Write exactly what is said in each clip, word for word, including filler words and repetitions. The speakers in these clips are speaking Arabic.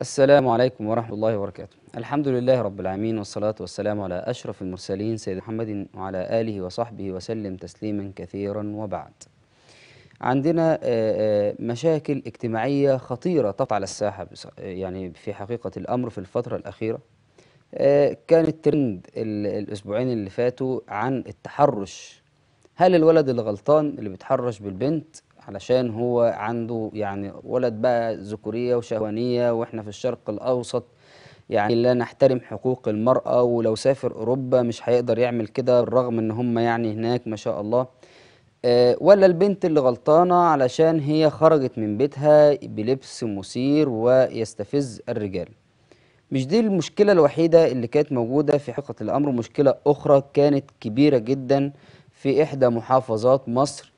السلام عليكم ورحمة الله وبركاته. الحمد لله رب العالمين، والصلاة والسلام على أشرف المرسلين سيدنا محمد وعلى آله وصحبه وسلم تسليما كثيرا. وبعد، عندنا مشاكل اجتماعية خطيرة طفت على الساحة يعني في حقيقة الأمر في الفترة الأخيرة. كان الترند الأسبوعين اللي فاتوا عن التحرش، هل الولد اللي غلطان اللي بيتحرش بالبنت علشان هو عنده يعني ولد بقى ذكورية وشهوانية، واحنا في الشرق الأوسط يعني لا نحترم حقوق المرأة، ولو سافر أوروبا مش هيقدر يعمل كده بالرغم ان هم يعني هناك ما شاء الله. أه ولا البنت اللي غلطانة علشان هي خرجت من بيتها بلبس مثير ويستفز الرجال. مش دي المشكلة الوحيدة اللي كانت موجودة في حقيقة الأمر، مشكلة أخرى كانت كبيرة جدا في إحدى محافظات مصر.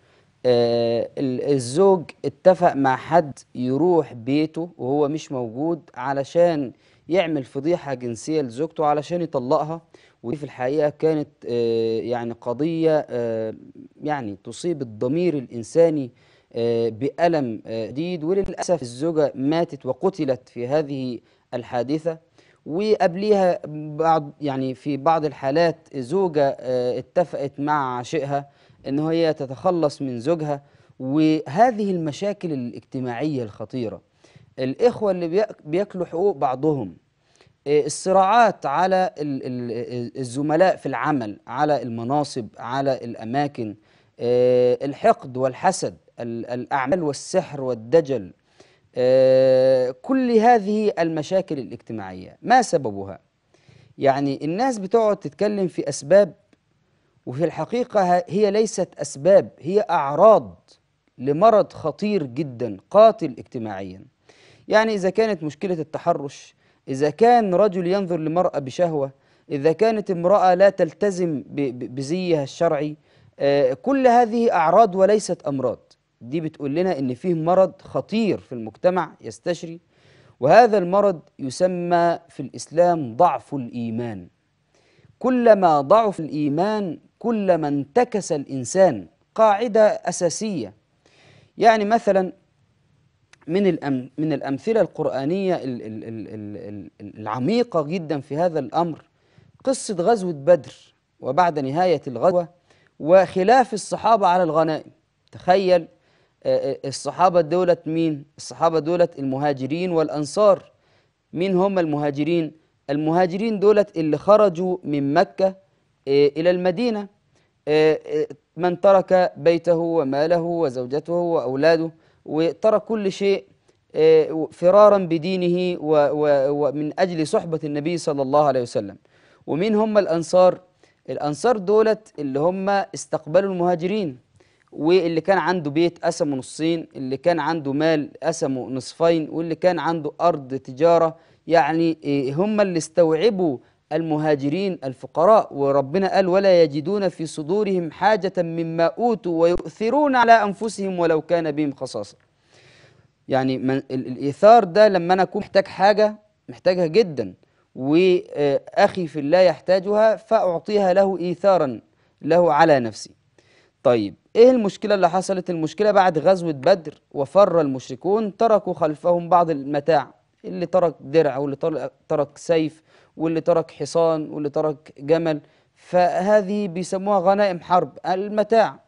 آه الزوج اتفق مع حد يروح بيته وهو مش موجود علشان يعمل فضيحة جنسية لزوجته علشان يطلقها، ودي في الحقيقة كانت آه يعني قضية آه يعني تصيب الضمير الإنساني آه بألم شديد. آه وللأسف الزوجة ماتت وقتلت في هذه الحادثة، وقبليها بعض يعني في بعض الحالات زوجة آه اتفقت مع عاشقها إن هي تتخلص من زوجها. وهذه المشاكل الاجتماعية الخطيرة، الإخوة اللي بياكلوا حقوق بعضهم، الصراعات على الزملاء في العمل، على المناصب، على الأماكن، الحقد والحسد، الأعمال والسحر والدجل، كل هذه المشاكل الاجتماعية ما سببها؟ يعني الناس بتقعد تتكلم في أسباب، وفي الحقيقة هي ليست أسباب، هي أعراض لمرض خطير جدا قاتل اجتماعيا. يعني إذا كانت مشكلة التحرش، إذا كان رجل ينظر لمرأة بشهوة، إذا كانت امرأة لا تلتزم بزيها الشرعي، آه كل هذه أعراض وليست أمراض. دي بتقول لنا إن فيه مرض خطير في المجتمع يستشري، وهذا المرض يسمى في الإسلام ضعف الإيمان. كلما ضعف الإيمان كلما انتكس الإنسان، قاعدة أساسية. يعني مثلا من الأم من الأمثلة القرآنية ال ال ال ال العميقة جدا في هذا الأمر، قصة غزوة بدر وبعد نهاية الغزوة وخلاف الصحابة على الغنائم. تخيل الصحابة دولة مين؟ الصحابة دولة المهاجرين والأنصار. مين هم المهاجرين؟ المهاجرين دولة اللي خرجوا من مكة إلى المدينة، من ترك بيته وماله وزوجته وأولاده وترك كل شيء فرارا بدينه ومن أجل صحبة النبي صلى الله عليه وسلم. ومين هم الأنصار؟ الأنصار دولة اللي هم استقبلوا المهاجرين، واللي كان عنده بيت قسمه نصين، اللي كان عنده مال قسمه نصفين، واللي كان عنده أرض تجارة. يعني هم اللي استوعبوا المهاجرين الفقراء، وربنا قال ولا يجدون في صدورهم حاجة مما أوتوا ويؤثرون على أنفسهم ولو كان بهم خصاصة. يعني الإيثار ده لما أنا أكون محتاج حاجة محتاجها جدا وأخي في الله يحتاجها فأعطيها له إيثارا له على نفسي. طيب إيه المشكلة اللي حصلت؟ المشكلة بعد غزوة بدر وفر المشركون تركوا خلفهم بعض المتاع، اللي ترك درع واللي ترك سيف واللي ترك حصان واللي ترك جمل، فهذه بيسموها غنائم حرب المتاع.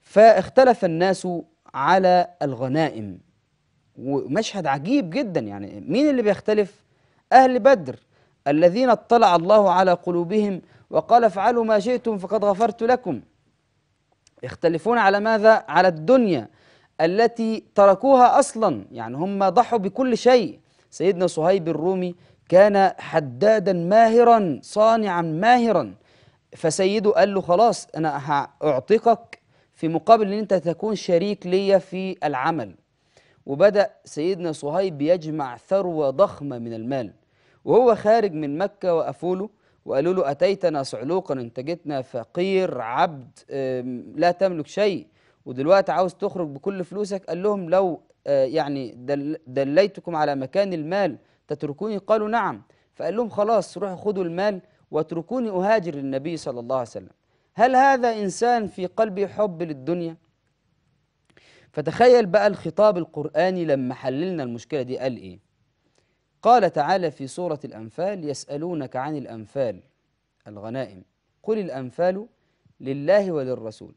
فاختلف الناس على الغنائم، ومشهد عجيب جدا. يعني مين اللي بيختلف؟ أهل بدر الذين اطلع الله على قلوبهم وقال افعلوا ما شئتم فقد غفرت لكم. يختلفون على ماذا؟ على الدنيا التي تركوها أصلا، يعني هم ضحوا بكل شيء. سيدنا صهيب الرومي كان حدادا ماهرا، صانعا ماهرا، فسيده قال له خلاص أنا هأعطيكك في مقابل أن أنت تكون شريك لي في العمل. وبدأ سيدنا صهيب يجمع ثروة ضخمة من المال، وهو خارج من مكة وقفوا له وقالوا له أتيتنا صعلوقا، أنت جيتنا فقير عبد لا تملك شيء ودلوقتي عاوز تخرج بكل فلوسك. قال لهم لو يعني دل دليتكم على مكان المال تتركوني؟ قالوا نعم. فقال لهم خلاص روحوا خدوا المال واتركوني أهاجر للنبي صلى الله عليه وسلم. هل هذا إنسان في قلبه حب للدنيا؟ فتخيل بقى الخطاب القرآني لما حللنا المشكلة دي قال إيه؟ قال تعالى في سورة الأنفال: يسألونك عن الأنفال الغنائم، قل الأنفال لله وللرسول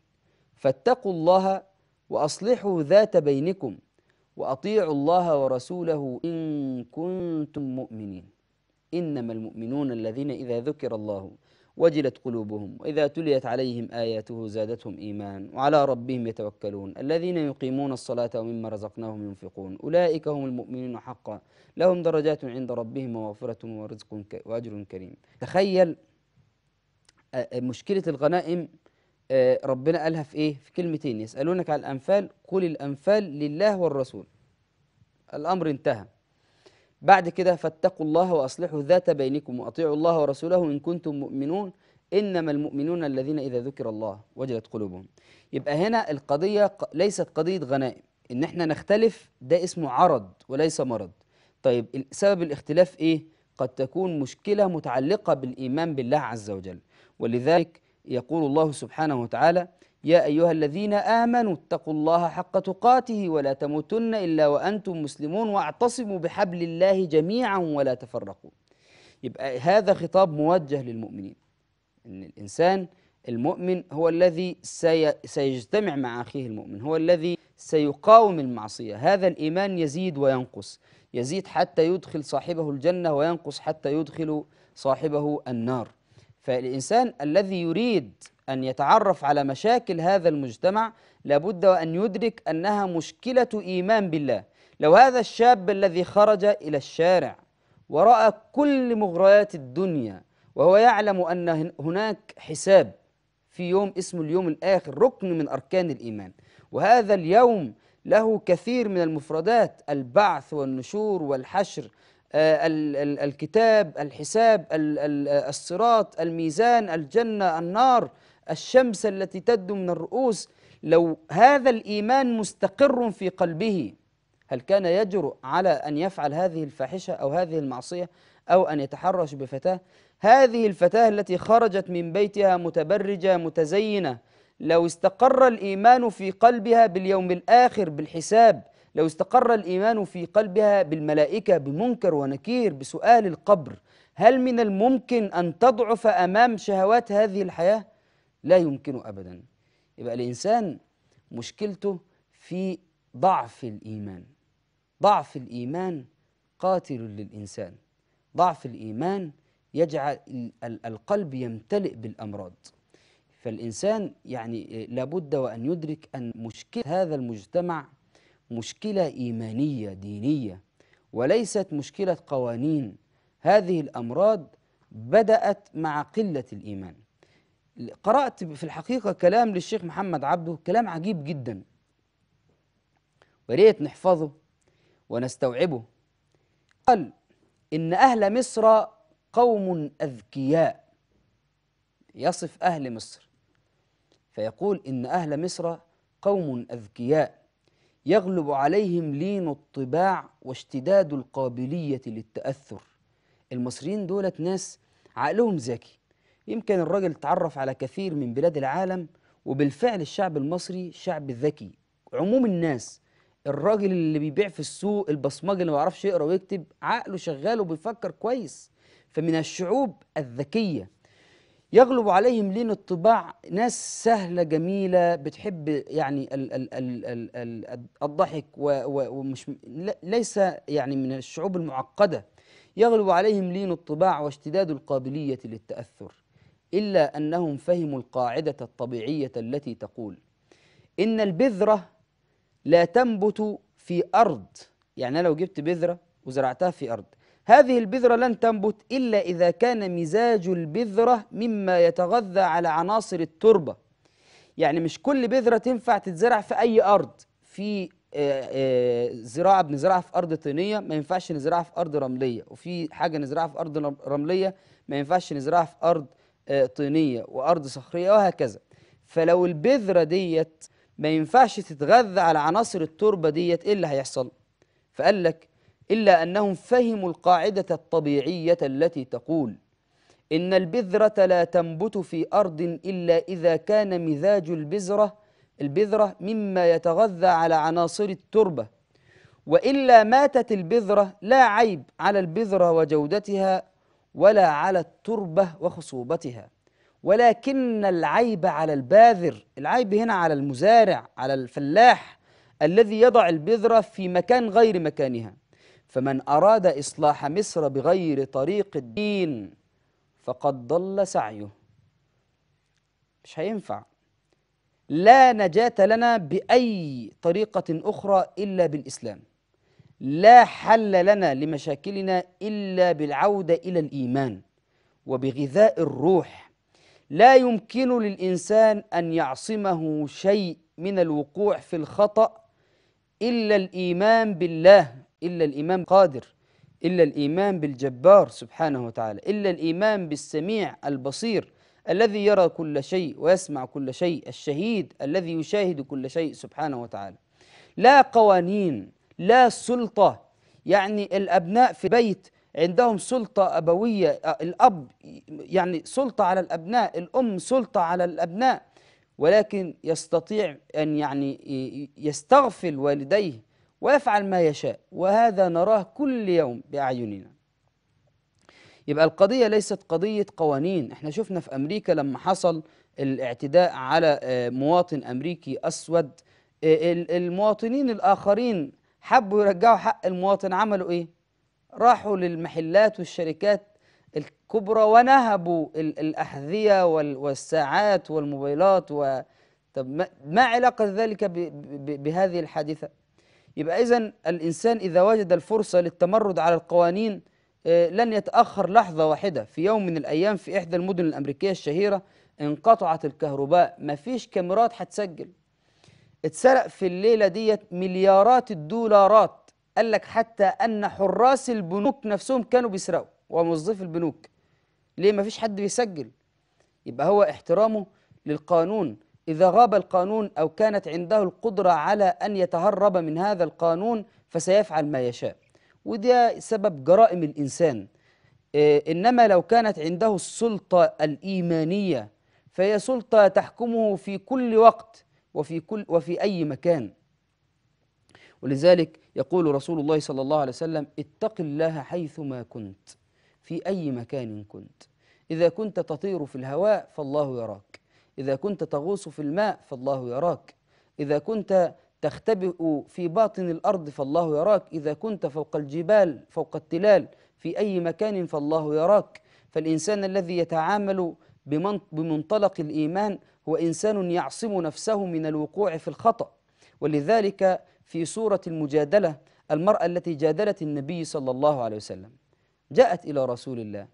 فاتقوا الله وأصلحوا ذات بينكم وأطيعوا الله ورسوله إن كنتم مؤمنين. إنما المؤمنون الذين إذا ذكر الله وجلت قلوبهم وإذا تليت عليهم آياته زادتهم إيمان وعلى ربهم يتوكلون، الذين يقيمون الصلاة ومما رزقناهم ينفقون، أولئك هم المؤمنون حقا، لهم درجات عند ربهم ومغفرة ورزق وأجر كريم. تخيل مشكلة الغنائم، ربنا قالها في إيه؟ في كلمتين: يسألونك عن الأنفال، قل الأنفال لله والرسول. الأمر انتهى. بعد كده فاتقوا الله وأصلحوا ذات بينكم وأطيعوا الله ورسوله إن كنتم مؤمنون، إنما المؤمنون الذين إذا ذكر الله وجلت قلوبهم. يبقى هنا القضية ليست قضية غنائم، إن احنا نختلف ده اسمه عرض وليس مرض. طيب سبب الاختلاف إيه؟ قد تكون مشكلة متعلقة بالإيمان بالله عز وجل، ولذلك يقول الله سبحانه وتعالى: يا أيها الذين آمنوا اتقوا الله حق تقاته ولا تموتن إلا وأنتم مسلمون واعتصموا بحبل الله جميعا ولا تفرقوا. يبقى هذا خطاب موجه للمؤمنين، إن الإنسان المؤمن هو الذي سي سيجتمع مع أخيه المؤمن، هو الذي سيقاوم المعصية. هذا الإيمان يزيد وينقص، يزيد حتى يدخل صاحبه الجنة وينقص حتى يدخل صاحبه النار. فالإنسان الذي يريد أن يتعرف على مشاكل هذا المجتمع لابد وأن يدرك أنها مشكلة إيمان بالله. لو هذا الشاب الذي خرج إلى الشارع ورأى كل مغريات الدنيا وهو يعلم أن هناك حساب في يوم اسمه اليوم الآخر، ركن من أركان الإيمان، وهذا اليوم له كثير من المفردات: البعث والنشور والحشر، الكتاب، الحساب، الصراط، الميزان، الجنة، النار، الشمس التي تدنو من الرؤوس. لو هذا الإيمان مستقر في قلبه هل كان يجرؤ على أن يفعل هذه الفاحشة أو هذه المعصية أو أن يتحرش بفتاة؟ هذه الفتاة التي خرجت من بيتها متبرجة متزينة، لو استقر الإيمان في قلبها باليوم الآخر بالحساب، لو استقر الإيمان في قلبها بالملائكة بمنكر ونكير بسؤال القبر، هل من الممكن أن تضعف أمام شهوات هذه الحياة؟ لا يمكن أبدا. يبقى الإنسان مشكلته في ضعف الإيمان. ضعف الإيمان قاتل للإنسان، ضعف الإيمان يجعل القلب يمتلئ بالأمراض. فالإنسان يعني لابد وأن يدرك أن مشكلة هذا المجتمع مشكلة إيمانية دينية وليست مشكلة قوانين. هذه الأمراض بدأت مع قلة الإيمان. قرأت في الحقيقة كلام للشيخ محمد عبده، كلام عجيب جدا، وريت نحفظه ونستوعبه. قال إن أهل مصر قوم أذكياء، يصف أهل مصر فيقول إن أهل مصر قوم أذكياء يغلب عليهم لين الطباع واشتداد القابلية للتأثر. المصريين دولت ناس عقلهم ذكي، يمكن الراجل اتعرف على كثير من بلاد العالم، وبالفعل الشعب المصري شعب ذكي. عموم الناس، الراجل اللي بيبيع في السوق، البصمجي اللي ما يعرفش يقرأ ويكتب، عقله شغال وبيفكر كويس، فمن الشعوب الذكية. يغلب عليهم لين الطباع، ناس سهلة جميلة بتحب يعني ال ال ال ال ال الضحك، ومش ليس يعني من الشعوب المعقدة. يغلب عليهم لين الطباع واشتداد القابلية للتأثر، إلا أنهم فهموا القاعدة الطبيعية التي تقول إن البذرة لا تنبت في أرض. يعني لو جبت بذرة وزرعتها في أرض، هذه البذرة لن تنبت إلا إذا كان مزاج البذرة مما يتغذى على عناصر التربة. يعني مش كل بذرة تنفع تتزرع في أي أرض، في زراعة بنزرعها في أرض طينية ما ينفعش نزرعها في أرض رملية، وفي حاجة نزرعها في أرض رملية ما ينفعش نزرعها في أرض طينية وأرض صخرية وهكذا. فلو البذرة ديت ما ينفعش تتغذى على عناصر التربة ديت، إيه اللي هيحصل؟ فقال لك إلا أنهم فهموا القاعدة الطبيعية التي تقول إن البذرة لا تنبت في أرض إلا إذا كان مزاج البذرة البذرة مما يتغذى على عناصر التربة، وإلا ماتت البذرة، لا عيب على البذرة وجودتها ولا على التربة وخصوبتها، ولكن العيب على الباذر. العيب هنا على المزارع، على الفلاح الذي يضع البذرة في مكان غير مكانها. فمن أراد إصلاح مصر بغير طريق الدين فقد ضل سعيه، مش هينفع. لا نجاة لنا بأي طريقة أخرى إلا بالإسلام، لا حل لنا لمشاكلنا إلا بالعودة إلى الإيمان وبغذاء الروح. لا يمكن للإنسان أن يعصمه شيء من الوقوع في الخطأ إلا الإيمان بالله، إلا الإيمان بالقادر، إلا الإيمان بالجبار سبحانه وتعالى، إلا الإيمان بالسميع البصير الذي يرى كل شيء ويسمع كل شيء، الشهيد الذي يشاهد كل شيء سبحانه وتعالى. لا قوانين، لا سلطة. يعني الأبناء في بيت عندهم سلطة أبوية، الأب يعني سلطة على الأبناء، الأم سلطة على الأبناء، ولكن يستطيع أن يعني يستغفل والديه ويفعل ما يشاء، وهذا نراه كل يوم بأعيننا. يبقى القضية ليست قضية قوانين. احنا شفنا في أمريكا لما حصل الاعتداء على مواطن أمريكي أسود، المواطنين الآخرين حبوا يرجعوا حق المواطن، عملوا ايه؟ راحوا للمحلات والشركات الكبرى ونهبوا الأحذية والساعات والموبايلات و... طب ما علاقة ذلك ب... ب... بهذه الحادثة؟ يبقى إذن الإنسان إذا وجد الفرصة للتمرد على القوانين لن يتأخر لحظة واحدة. في يوم من الأيام في إحدى المدن الأمريكية الشهيرة انقطعت الكهرباء، مفيش كاميرات هتسجل، اتسرق في الليلة ديت مليارات الدولارات. قال لك حتى أن حراس البنوك نفسهم كانوا بيسرقوا، وموظفي البنوك. ليه مفيش حد بيسجل؟ يبقى هو احترامه للقانون. إذا غاب القانون أو كانت عنده القدرة على أن يتهرب من هذا القانون فسيفعل ما يشاء، وده سبب جرائم الإنسان. إيه إنما لو كانت عنده السلطة الإيمانية فهي سلطة تحكمه في كل وقت وفي كل وفي أي مكان. ولذلك يقول رسول الله صلى الله عليه وسلم: اتق الله حيثما كنت، في أي مكان كنت. إذا كنت تطير في الهواء فالله يراك، إذا كنت تغوص في الماء فالله يراك، إذا كنت تختبئ في باطن الأرض فالله يراك، إذا كنت فوق الجبال فوق التلال في أي مكان فالله يراك. فالإنسان الذي يتعامل بمنطلق الإيمان هو إنسان يعصم نفسه من الوقوع في الخطأ. ولذلك في سورة المجادلة المرأة التي جادلت النبي صلى الله عليه وسلم، جاءت إلى رسول الله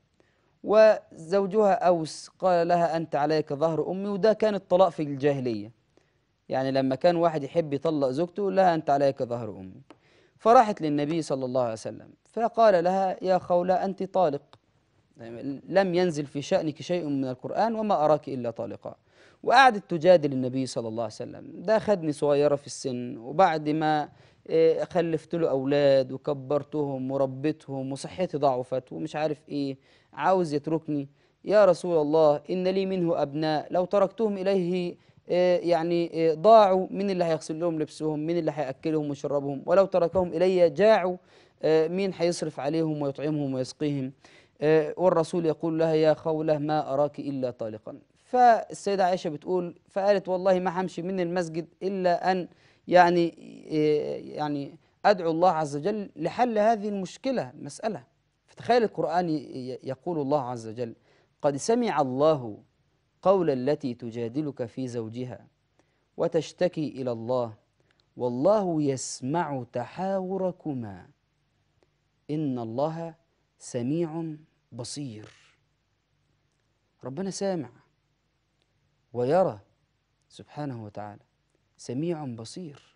وزوجها أوس قال لها: أنت عليك ظهر أمي. وده كان الطلاق في الجاهلية، يعني لما كان واحد يحب يطلق زوجته يقول لها: أنت عليك ظهر أمي. فراحت للنبي صلى الله عليه وسلم فقال لها: يا خولة أنت طالق، لم ينزل في شأنك شيء من القرآن وما أراك إلا طالقا. وقعدت تجادل النبي صلى الله عليه وسلم: ده خدني صغيرة في السن، وبعد ما خلفت له أولاد وكبرتهم وربيتهم وصحتي ضعفت ومش عارف إيه، عاوز يتركني. يا رسول الله إن لي منه أبناء، لو تركتهم إليه يعني ضاعوا، من اللي هيغسل لهم لبسهم، من اللي هيأكلهم ويشربهم، ولو تركهم إلي جاعوا، مين هيصرف عليهم ويطعمهم ويسقيهم. والرسول يقول لها: يا خولة ما أراك إلا طالقا. فالسيدة عائشة بتقول فقالت: والله ما همشي من المسجد إلا أن يعني يعني أدعو الله عز وجل لحل هذه المشكلة المسألة. فتخيل القرآن يقول الله عز وجل: قد سمع الله قول التي تجادلك في زوجها وتشتكي إلى الله والله يسمع تحاوركما إن الله سميع بصير. ربنا سامع ويرى سبحانه وتعالى، سميع بصير.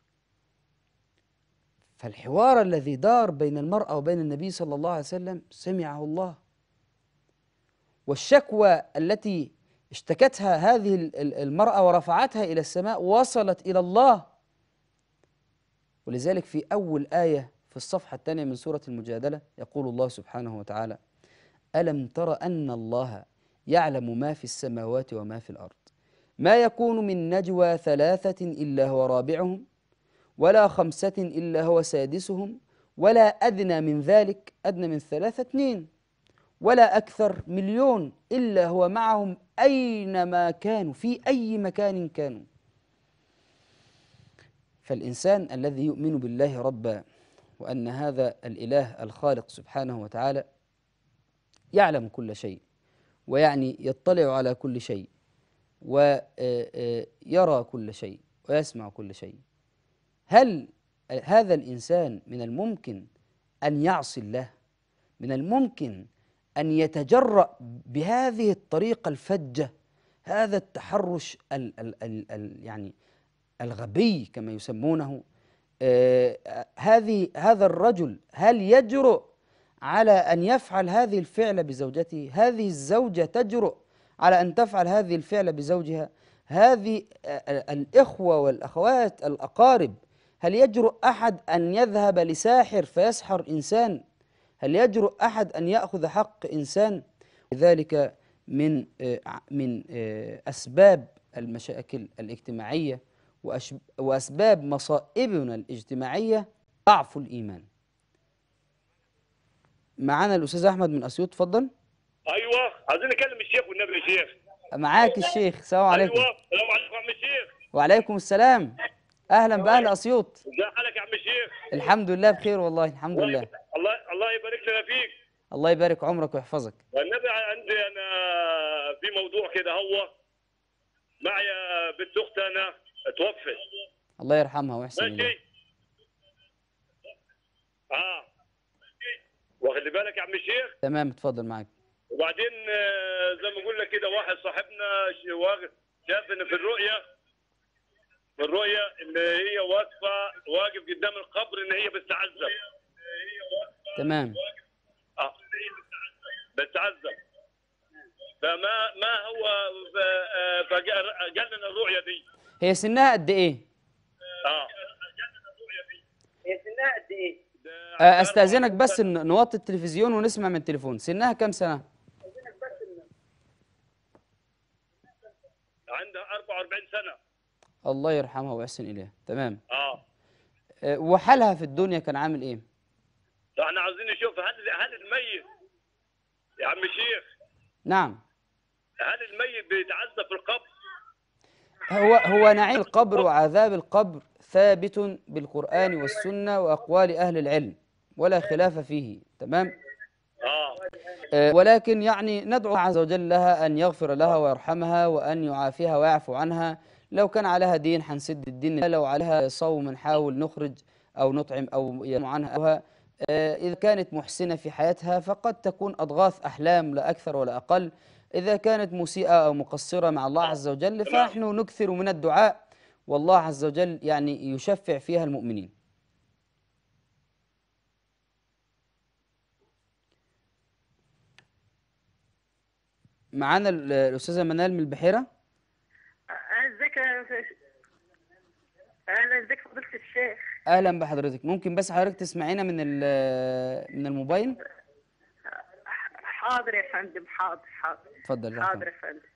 فالحوار الذي دار بين المرأة وبين النبي صلى الله عليه وسلم سمعه الله، والشكوى التي اشتكتها هذه المرأة ورفعتها إلى السماء وصلت إلى الله. ولذلك في أول آية في الصفحة الثانية من سورة المجادلة يقول الله سبحانه وتعالى: ألم تر أن الله يعلم ما في السماوات وما في الأرض، ما يكون من نجوى ثلاثة إلا هو رابعهم ولا خمسة إلا هو سادسهم، ولا أدنى من ذلك، أدنى من ثلاثة اثنين، ولا أكثر مليون إلا هو معهم أينما كانوا، في أي مكان كانوا. فالإنسان الذي يؤمن بالله ربا وأن هذا الإله الخالق سبحانه وتعالى يعلم كل شيء، ويعني يطلع على كل شيء، ويرى كل شيء، ويسمع كل شيء، هل هذا الإنسان من الممكن أن يعصي الله؟ من الممكن أن يتجرأ بهذه الطريقة الفجة، هذا التحرش ال ال ال ال يعني الغبي كما يسمونه؟ آه هذه هذا الرجل هل يجرؤ على أن يفعل هذه الفعلة بزوجته؟ هذه الزوجة تجرؤ على أن تفعل هذه الفعلة بزوجها؟ هذه الإخوة والأخوات الأقارب، هل يجرؤ أحد أن يذهب لساحر فيسحر إنسان؟ هل يجرؤ أحد أن يأخذ حق إنسان؟ لذلك من من أسباب المشاكل الاجتماعية وأسباب مصائبنا الاجتماعية ضعف الإيمان. معنا الأستاذ أحمد من أسيوط، تفضل. أيوه، عايزين نكلم الشيخ والنبي يا شيخ. معاك الشيخ، السلام عليكم. أيوه، السلام عليكم يا عم الشيخ. وعليكم السلام، أهلا بأهل أسيوط. إزي حالك يا عم الشيخ؟ الحمد لله بخير والله، الحمد لله. الله الله يبارك لنا فيك. الله يبارك عمرك ويحفظك. والنبي عندي أنا في موضوع كده، هو معايا بنت أختي أنا اتوفت. الله يرحمها ويحسن إليها. ماشي. آه. واخلي بالك يا عم الشيخ. تمام، اتفضل معاك. وبعدين زي ما قلنا كده، واحد صاحبنا شاف ان في الرؤيه في الرؤيه ان هي واقفه واقف قدام القبر، ان هي بتتعذب. تمام. اه بتتعذب. فما ما هو فجاء لنا الرؤيه دي. هي سنها قد ايه؟ اه هي سنها قد ايه؟ استأذنك بس نوطي التلفزيون ونسمع من التليفون. سنها كام سنة؟ عندها أربعة وأربعين سنة. الله يرحمها ويحسن إليها. تمام. اه وحالها في الدنيا كان عامل إيه؟ احنا عايزين نشوف هل هل الميت يا عم الشيخ، نعم، هل الميت بيتعذب في القبر؟ هو هو نعيم القبر وعذاب القبر ثابت بالقرآن والسنة وأقوال أهل العلم ولا خلاف فيه. تمام؟ آه. ولكن يعني ندعو عز وجل لها أن يغفر لها ويرحمها وأن يعافيها ويعفو عنها. لو كان عليها دين حنسد الدين، لو عليها صوم نحاول نخرج أو نطعم أو عنها. إذا كانت محسنة في حياتها فقد تكون أضغاث أحلام لا أكثر ولا أقل. إذا كانت مسيئة أو مقصرة مع الله عز وجل فنحن نكثر من الدعاء، والله عز وجل يعني يشفع فيها المؤمنين. معانا الأستاذة منال من البحيرة. ازيك يا استاذ؟ اهلا بك فضيلة الشيخ. اهلا بحضرتك. ممكن بس حضرتك تسمعينا من من الموبايل؟ حاضر يا فندم، حاضر حاضر. اتفضل. حاضر يا فندم.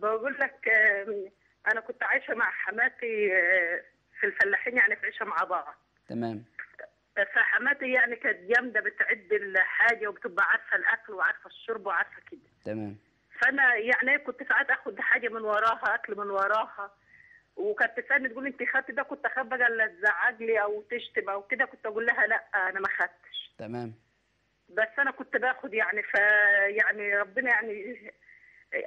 بقول لك انا كنت عايشه مع حماتي في الفلاحين، يعني في عيشه مع بعض. تمام. فحماتي يعني كانت جامده، بتعد الحاجه وبتبقى عارفه الاكل وعارفه الشرب وعارفه كده. تمام. فانا يعني كنت ساعات اخد حاجه من وراها، اكل من وراها، وكانت تسالني تقول انت خدت ده؟ كنت اخاف بقى لا تزعج لي او تشتم او كده، كنت اقول لها لا انا ما خدتش. تمام. بس انا كنت باخد يعني، فيعني ربنا يعني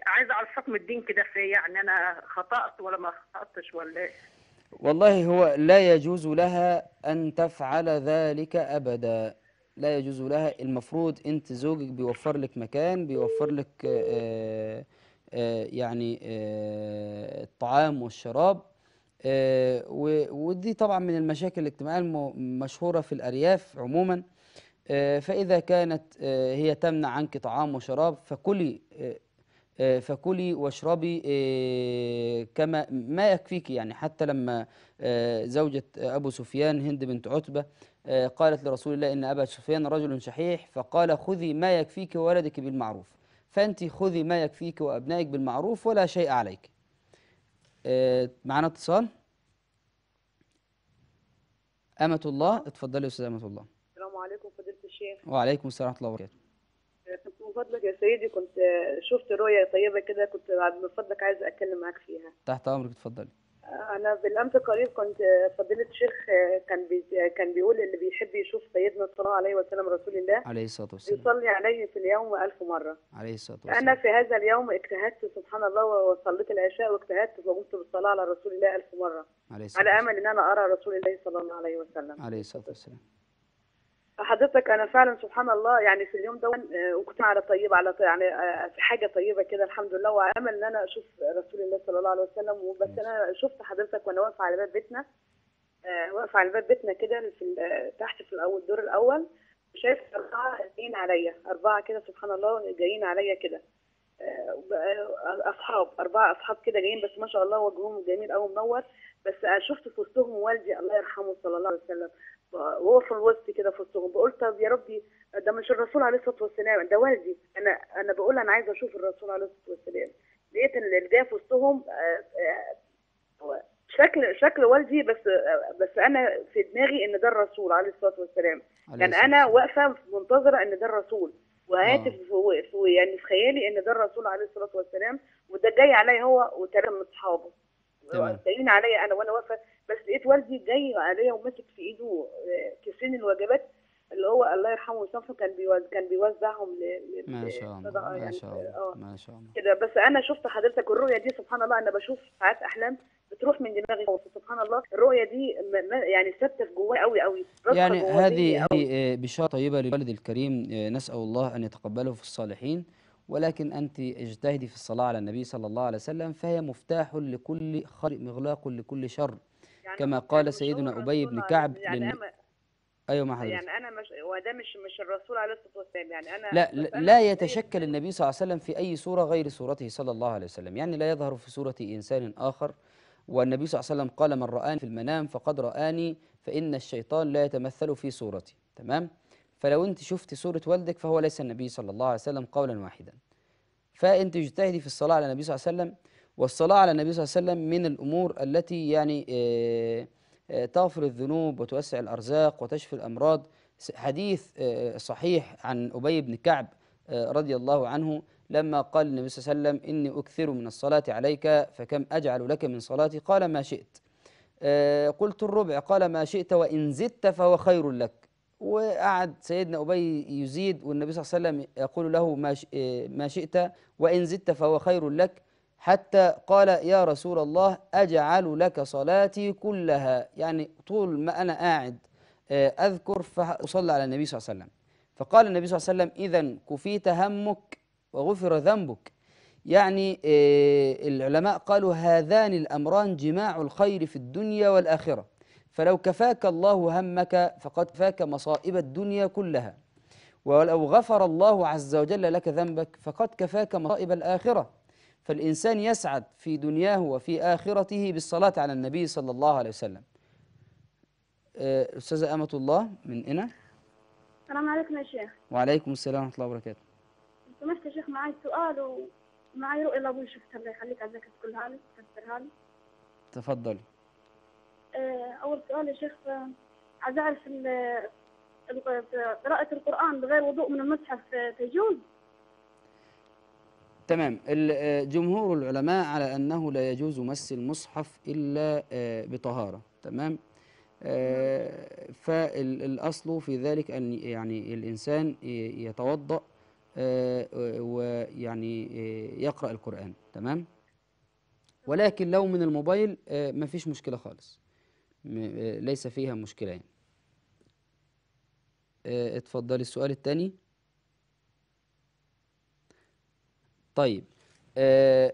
عايزه اعرفك من الدين كده في، يعني انا خطأت ولا ما خطأتش ولا ايه؟ والله هو لا يجوز لها ان تفعل ذلك ابدا، لا يجوز لها. المفروض انت زوجك بيوفر لك مكان، بيوفر لك آآ آآ يعني آآ الطعام والشراب، ودي طبعا من المشاكل الاجتماعيه المشهوره في الارياف عموما. فاذا كانت هي تمنع عنك طعام وشراب فكلي فكلي واشربي كما ما يكفيك. يعني حتى لما زوجة أبو سفيان هند بنت عتبة قالت لرسول الله إن أبا سفيان رجل شحيح، فقال خذي ما يكفيك وولدك بالمعروف، فأنت خذي ما يكفيك وأبنائك بالمعروف ولا شيء عليك. معنا اتصال؟ أمة الله. اتفضلي يا أستاذ أمة الله. السلام عليكم فضيلة الشيخ. وعليكم السلام ورحمة الله وبركاته. كنت من فضلك يا سيدي كنت شفت رؤية طيبة كده، كنت من فضلك عايزة أتكلم معاك فيها. تحت أمرك اتفضلي. أنا بالأمس قريب كنت فضيلة الشيخ كان بي كان بيقول اللي بيحب يشوف سيدنا صلى الله عليه وسلم رسول الله عليه الصلاة والسلام يصلي عليه في اليوم ألف مرة عليه الصلاة والسلام. أنا في هذا اليوم اجتهدت سبحان الله وصليت العشاء واجتهدت وقمت بالصلاة على رسول الله ألف مرة عليه الصلاة والسلام، على أمل إن أنا أرى رسول الله صلى الله عليه وسلم عليه الصلاة والسلام. حضرتك أنا فعلا سبحان الله يعني في اليوم ده وكنت على طيب على طيب يعني في حاجة طيبة كده الحمد لله، وأمل إن أنا أشوف رسول الله صلى الله عليه وسلم. بس أنا شفت حضرتك وأنا واقفة على باب بيتنا واقفة على باب بيتنا كده في تحت في الأول الدور الأول، شايف أربعة جايين عليا أربعة كده سبحان الله جايين عليا كده أصحاب أربعة أصحاب كده جايين، بس ما شاء الله وجههم جميل أوي منور. بس شفت في وسطهم والدي الله يرحمه صلى الله عليه وسلم وهو في الوسط كده في وسطهم، بقول طب يا ربي ده مش الرسول عليه الصلاه والسلام ده والدي، انا انا بقول انا عايزه اشوف الرسول عليه الصلاه والسلام. لقيت ان اللي جاي في وسطهم شكل شكل والدي، بس بس انا في دماغي ان ده الرسول عليه الصلاه والسلام، يعني انا واقفه منتظره ان ده الرسول وهاتف يعني في خيالي ان ده الرسول عليه الصلاه والسلام وده جاي عليا هو وثلاثه من اصحابه جايين عليا انا وانا واقفه. بس لقيت والدي جاي عليا وماسك في ايده كيسين الوجبات اللي هو الله يرحمه ويسامحه كان بيوز... كان بيوزعهم ل ما شاء الله يعني ما شاء الله ما شاء الله كده. بس انا شفت حضرتك الرؤيه دي سبحان الله، انا بشوف ساعات احلام بتروح من دماغي سبحان الله، الرؤيه دي يعني ثابته في جوايا قوي قوي يعني. هذه بشاره طيبه للوالد الكريم، نسال الله ان يتقبله في الصالحين، ولكن أنت اجتهدي في الصلاة على النبي صلى الله عليه وسلم فهي مفتاح لكل خير مغلاق لكل شر يعني كما قال سيدنا أبي بن كعب يعني لن... أيوة ما حضرتك يعني أنا مش وده مش مش الرسول عليه الصلاة والسلام يعني أنا لا لا, لا يتشكل النبي صلى الله عليه وسلم في أي صورة غير صورته صلى الله عليه وسلم، يعني لا يظهر في صورة إنسان آخر. والنبي صلى الله عليه وسلم قال من رآني في المنام فقد رآني فإن الشيطان لا يتمثل في صورتي، تمام؟ فلو أنت شفت صورة والدك فهو ليس النبي صلى الله عليه وسلم قولا واحدا. فأنت اجتهدي في الصلاة على النبي صلى الله عليه وسلم، والصلاة على النبي صلى الله عليه وسلم من الأمور التي يعني تغفر الذنوب وتوسع الأرزاق وتشفي الأمراض. حديث صحيح عن أبي بن كعب رضي الله عنه لما قال النبي صلى الله عليه وسلم إني أكثر من الصلاة عليك فكم أجعل لك من صلاتي قال ما شئت، قلت الربع قال ما شئت وإن زدت فهو خير لك. وقعد سيدنا أبي يزيد والنبي صلى الله عليه وسلم يقول له ما شئت وإن زدت فهو خير لك، حتى قال يا رسول الله أجعل لك صلاتي كلها، يعني طول ما أنا قاعد أذكر فأصلي على النبي صلى الله عليه وسلم. فقال النبي صلى الله عليه وسلم إذن كفيت همك وغفر ذنبك. يعني العلماء قالوا هذان الأمران جماع الخير في الدنيا والآخرة، فلو كفاك الله همك فقد كفاك مصائب الدنيا كلها، ولو غفر الله عز وجل لك ذنبك فقد كفاك مصائب الآخرة. فالإنسان يسعد في دنياه وفي آخرته بالصلاة على النبي صلى الله عليه وسلم. أستاذة أمة الله من هنا. السلام عليكم يا شيخ. وعليكم السلام ورحمة الله وبركاته. سمحت يا شيخ معي سؤال ومعي رؤية لأبوي شفتها الله يخليك عزك تقولها لي تفسرها لي. تفضلي. أول سؤال يا شيخ، عايز أعرف قراءة القرآن بغير وضوء من المصحف تجوز؟ تمام، جمهور العلماء على أنه لا يجوز مس المصحف إلا بطهارة، تمام؟ فالأصل في ذلك أن يعني الإنسان يتوضأ ويعني يقرأ القرآن، تمام؟ ولكن لو من الموبايل ما فيش مشكلة خالص، ليس فيها مشكلة يعني. اتفضلي السؤال الثاني. طيب اه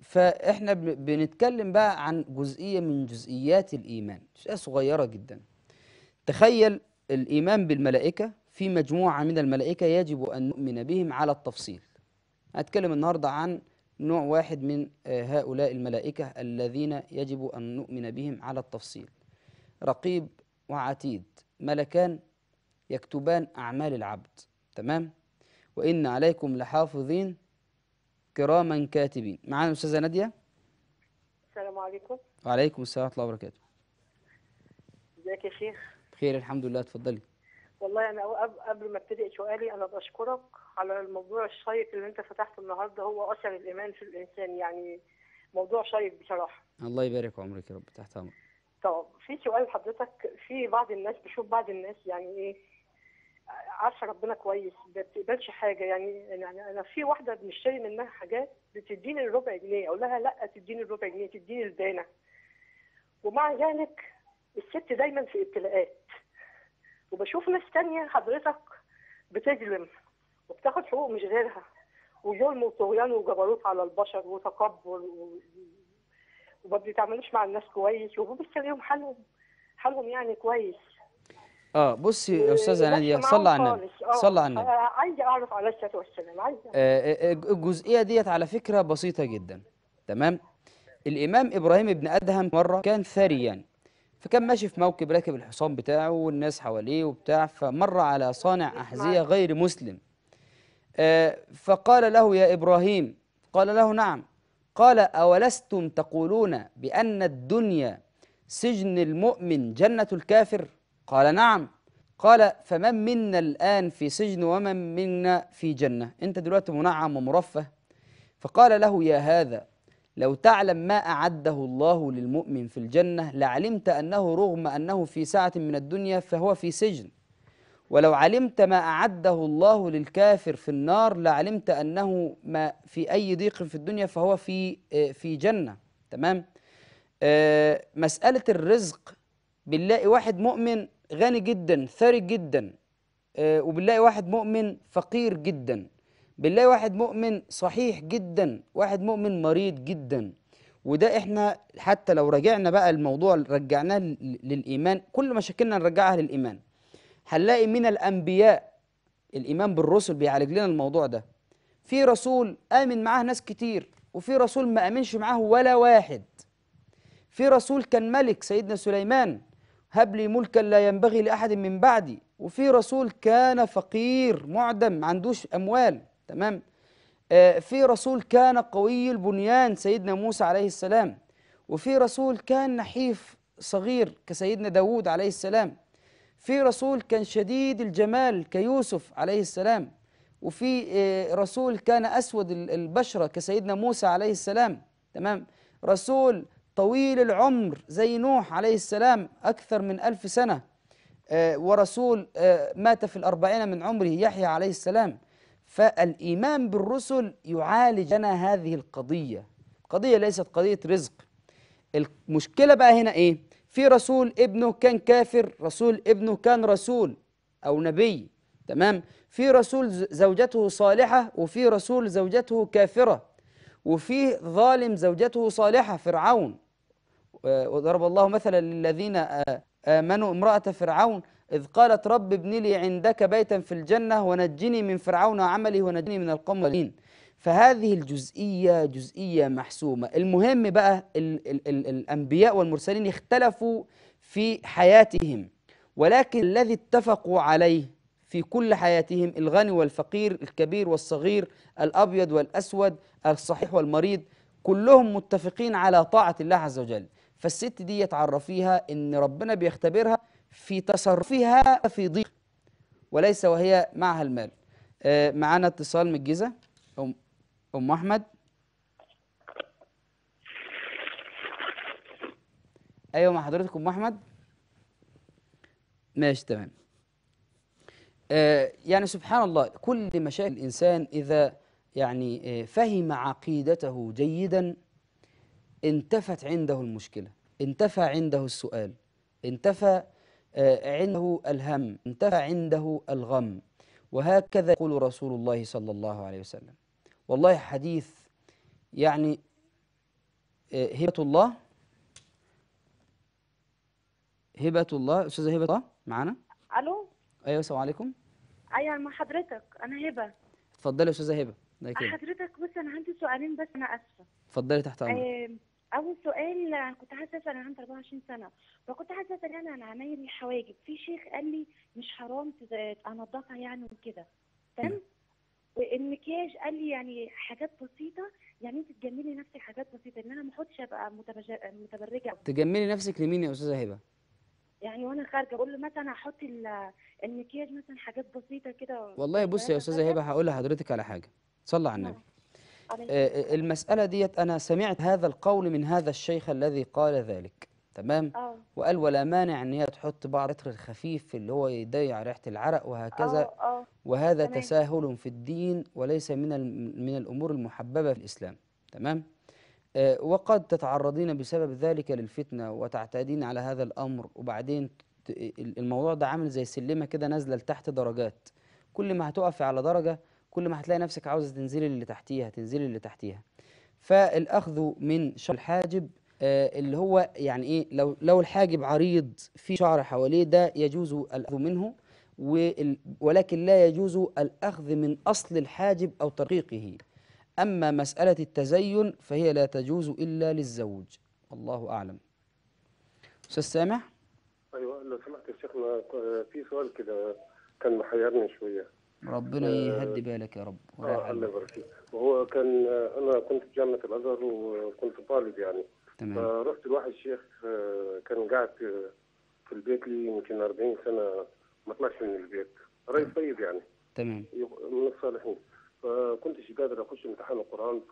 فاحنا بنتكلم بقى عن جزئية من جزئيات الإيمان، شيء صغيرة جدا. تخيل الإيمان بالملائكة، في مجموعة من الملائكة يجب أن نؤمن بهم على التفصيل. هنتكلم النهاردة عن نوع واحد من هؤلاء الملائكة الذين يجب أن نؤمن بهم على التفصيل، رقيب وعتيد، ملكان يكتبان أعمال العبد، تمام؟ وإن عليكم لحافظين كراما كاتبين. معانا أستاذة نادية. السلام عليكم. وعليكم السلام ورحمة الله وبركاته. ازيك يا شيخ؟ بخير الحمد لله، اتفضلي. والله انا قبل ما ابتدئ سؤالي انا بشكرك على الموضوع الشيق اللي انت فتحته النهارده، هو اثر الايمان في الانسان، يعني موضوع شيق بصراحه. الله يبارك عمرك يا رب، تحت امرك. طب في سؤال لحضرتك، في بعض الناس بشوف بعض الناس يعني ايه عارفه ربنا كويس ما بتقبلش حاجه، يعني يعني انا في واحده بنشتري منها حاجات بتديني الربع جنيه، اقول لها لا تديني الربع جنيه، تديني البانه. ومع ذلك الست دايما في ابتلاءات. وبشوف ناس تانية حضرتك بتجرم وبتاخد حقوق مش غيرها، وظلم وطغيان وجبروت على البشر وتكبر و... وما بيتعاملوش مع الناس كويس، وهو بيستنيهم حالهم حالهم يعني كويس. اه بصي يا استاذه ناديه، صلي على النبي، صلي على النبي. عايزه اعرف على الصلاه والسلام، عايزه آه الجزئيه ديت على فكره بسيطه جدا، تمام؟ الامام ابراهيم ابن ادهم مره كان ثريا، فكان ماشي في موكب راكب الحصان بتاعه والناس حواليه وبتاع، فمر على صانع أحذية غير مسلم، فقال له يا إبراهيم، قال له نعم، قال أولستم تقولون بأن الدنيا سجن المؤمن جنة الكافر؟ قال نعم، قال فمن منا الآن في سجن ومن منا في جنة؟ أنت دلوقتي منعم ومرفه. فقال له يا هذا لو تعلم ما أعده الله للمؤمن في الجنة لعلمت أنه رغم أنه في ساعة من الدنيا فهو في سجن، ولو علمت ما أعده الله للكافر في النار لعلمت أنه ما في أي ضيق في الدنيا فهو في في جنة، تمام؟ آه مسألة الرزق، بنلاقي واحد مؤمن غني جدا ثري جدا، آه وبنلاقي واحد مؤمن فقير جدا، بنلاقي واحد مؤمن صحيح جدا، واحد مؤمن مريض جدا. وده احنا حتى لو رجعنا بقى الموضوع رجعناه للايمان، كل مشاكلنا نرجعها للايمان. هنلاقي من الانبياء الايمان بالرسل بيعالج لنا الموضوع ده. في رسول امن معاه ناس كتير، وفي رسول ما امنش معاه ولا واحد. في رسول كان ملك سيدنا سليمان، هب لي ملكا لا ينبغي لاحد من بعدي، وفي رسول كان فقير معدم ما عندوش اموال، تمام؟ آه في رسول كان قوي البنيان سيدنا موسى عليه السلام، وفي رسول كان نحيف صغير كسيدنا داوود عليه السلام، في رسول كان شديد الجمال كيوسف عليه السلام، وفي آه رسول كان أسود البشرة كسيدنا موسى عليه السلام، تمام؟ رسول طويل العمر زي نوح عليه السلام أكثر من ألف سنة، آه ورسول آه مات في الأربعين من عمره يحيى عليه السلام. فالإيمان بالرسل يعالج لنا هذه القضية. قضية ليست قضية رزق. المشكلة بقى هنا إيه؟ في رسول ابنه كان كافر، رسول ابنه كان رسول أو نبي، تمام؟ في رسول زوجته صالحة، وفي رسول زوجته كافرة، وفي ظالم زوجته صالحة فرعون. وضرب الله مثلا للذين آمنوا امرأة فرعون إذ قالت رب ابن لي عندك بيتا في الجنة ونجني من فرعون وعمله ونجني من القوم الظالمين. فهذه الجزئية جزئية محسومة. المهم بقى ال ال ال الأنبياء والمرسلين اختلفوا في حياتهم، ولكن الذي اتفقوا عليه في كل حياتهم الغني والفقير، الكبير والصغير، الأبيض والأسود، الصحيح والمريض، كلهم متفقين على طاعة الله عز وجل. فالست دي يتعرفيها إن ربنا بيختبرها في تصرفها في ضيق وليس وهي معها المال. آه معانا اتصال من الجيزة. أم أم أحمد. أيوة مع حضرتك أم أحمد. ماشي تمام. آه يعني سبحان الله، كل مشاكل الإنسان إذا يعني آه فهم عقيدته جيدا انتفت عنده المشكلة، انتفى عنده السؤال، انتفى عنده الهم، انتفى عنده الغم. وهكذا يقول رسول الله صلى الله عليه وسلم. والله حديث يعني هبة الله، هبة الله. أستاذة هبة الله معانا؟ ألو. أيوه السلام عليكم. أيوه مع حضرتك، أنا هبة. اتفضلي يا أستاذة هبة. حضرتك بس أنا عندي سؤالين بس، أنا آسفة. اتفضلي تحت أمرك. أول سؤال، أنا كنت عايزة أسأل، أنا عندي أربعة وعشرين سنة، فكنت عايزة أسأل يعني عن عمايل الحواجب، في شيخ قال لي مش حرام أنضفها يعني وكده، تمام؟ والمكياج قال لي يعني حاجات بسيطة، يعني أنت تجملي نفسك حاجات بسيطة، إن أنا ما أقعدش أبقى متبرجة. تجملي نفسك لمين يا أستاذة هبة؟ يعني وانا خارجه اقول له مثلا هحط المكياج مثلا حاجات بسيطه كده. والله بصي يا استاذه هبه هقول لحضرتك على حاجه، صلى على النبي. آه المساله ديت انا سمعت هذا القول من هذا الشيخ الذي قال ذلك، تمام؟ أوه. وقال ولا مانع ان هي تحط بعض العطر الخفيف اللي هو يضيع ريحه العرق وهكذا. أوه. أوه. وهذا تمام. تساهل في الدين وليس من من الامور المحببه في الاسلام، تمام؟ وقد تتعرضين بسبب ذلك للفتنة وتعتادين على هذا الأمر، وبعدين الموضوع ده عامل زي سلمة كده نازلة لتحت درجات، كل ما هتقفي على درجة كل ما هتلاقي نفسك عاوزة تنزلي اللي تحتيها تنزلي اللي تحتيها. فالأخذ من شعر الحاجب اللي هو يعني إيه، لو لو الحاجب عريض في شعر حواليه ده يجوز الأخذ منه، ولكن لا يجوز الأخذ من أصل الحاجب أو ترقيقه. أما مسألة التزين فهي لا تجوز إلا للزوج، الله أعلم. أستاذ سامح؟ أيوه لو سمحت يا شيخنا، في سؤال كده كان محيرني شوية. ربنا يهدي بالك يا رب. آه الله يبارك فيك. وهو كان أنا كنت في جامعة الأزهر وكنت طالب يعني. تمام. فرحت لواحد شيخ كان قاعد في البيت لي يمكن أربعين سنة ما طلعش من البيت، رئيس طيب يعني. تمام. من الصالحين. فكنتش قادر اخش امتحان القران، ف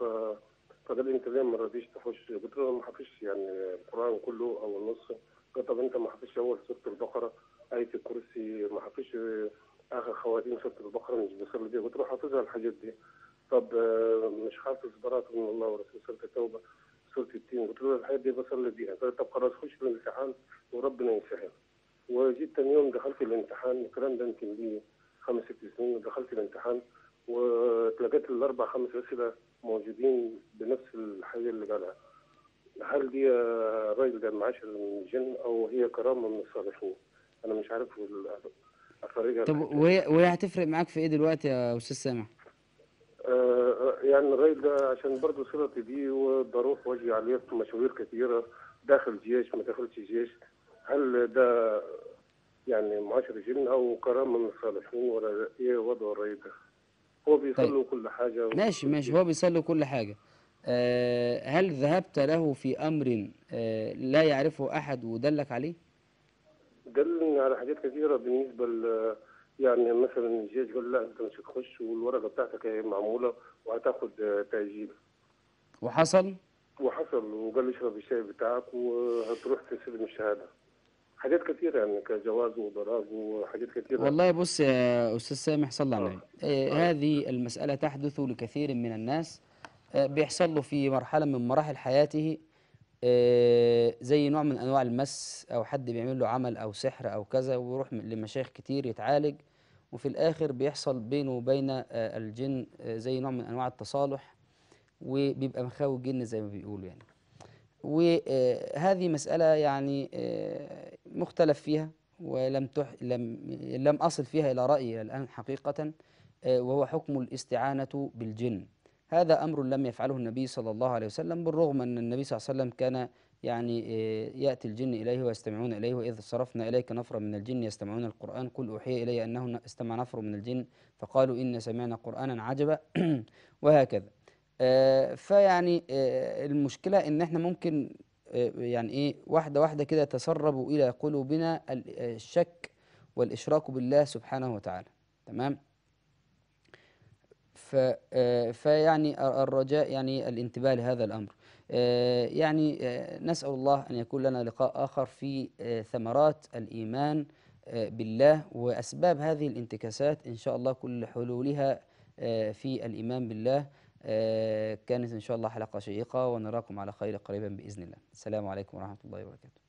فقال لي انت ليه ما رضيتش تخش؟ قلت له ما حفظتش يعني القران كله او النص. قال طب انت ما حفظتش اول سوره البقره، ايه الكرسي، ما حفظتش اخر خواتيم سوره البقره، مش بيصلي بيها. قلت له حافظها الحاجات دي. طب مش حافظ براءه من الله ورسوله، سوره التوبه، سوره التين. قلت له الحاجات دي بصلي بيها. قال طب خلاص خش في الامتحان وربنا يسهل. وجيت ثاني يوم دخلت الامتحان، الكلام ده يمكن لي خمس ست سنين، ودخلت الامتحان واتلقيت الاربع خمس اسئله موجودين بنفس الحاجه اللي قالها. هل دي الراجل ده معاش من الجن او هي كرامه من الصالحين؟ انا مش عارف افرجها. طب وهي وهي هتفرق معاك في ايه دلوقتي يا استاذ سامح؟ آه يعني الراجل ده عشان برضه صلتي بيه وبروح واجي عليه في مشاوير كثيره، داخل جيش ما دخلش جيش، هل ده يعني معاش الجن او كرامه من الصالحين ولا ايه وضع الراجل ده؟ هو بيصلوا طيب. كل حاجة ماشي ماشي، هو بيصلوا كل حاجة. أه هل ذهبت له في أمر أه لا يعرفه أحد ودلك عليه؟ دلني على حاجات كثيرة بالنسبة ل يعني مثلا الجيش قال لا أنت مش هتخش والورقة بتاعتك هي معمولة وهتاخد تأجيل. وحصل؟ وحصل، وقال لي اشرب الشاي بتاعك وهتروح تستلم الشهادة. حاجات كتيرة يعني كجواز وضراز وحاجات كتيرة. والله بص يا أستاذ سامح، صلى الله عليه وسلم، هذه المسألة تحدث لكثير من الناس، آه بيحصل له في مرحلة من مراحل حياته آه زي نوع من أنواع المس، أو حد بيعمل له عمل أو سحر أو كذا، ويروح لمشايخ كتير يتعالج، وفي الآخر بيحصل بينه وبين آه الجن آه زي نوع من أنواع التصالح، وبيبقى مخاوي الجن زي ما بيقولوا يعني. وهذه مسألة يعني مختلف فيها، ولم تح... لم... لم أصل فيها إلى رأيي الآن حقيقة، وهو حكم الاستعانة بالجن. هذا أمر لم يفعله النبي صلى الله عليه وسلم، بالرغم أن النبي صلى الله عليه وسلم كان يعني يأتي الجن إليه ويستمعون إليه، وإذ صرفنا إليك نفرا من الجن يستمعون القرآن قل أوحي إلي أنه استمع نفر من الجن فقالوا إنا سمعنا قرآنا عجبا وهكذا. آه فيعني آه المشكلة إن إحنا ممكن آه يعني إيه واحدة واحدة كده تسربوا إلى قلوبنا الشك والإشراك بالله سبحانه وتعالى، تمام؟ آه فيعني الرجاء يعني الانتباه لهذا الأمر. آه يعني آه نسأل الله أن يكون لنا لقاء آخر في آه ثمرات الإيمان آه بالله وأسباب هذه الانتكاسات، إن شاء الله كل حلولها آه في الإيمان بالله. كانت إن شاء الله حلقة شيقة، ونراكم على خير قريبا بإذن الله. السلام عليكم ورحمة الله وبركاته.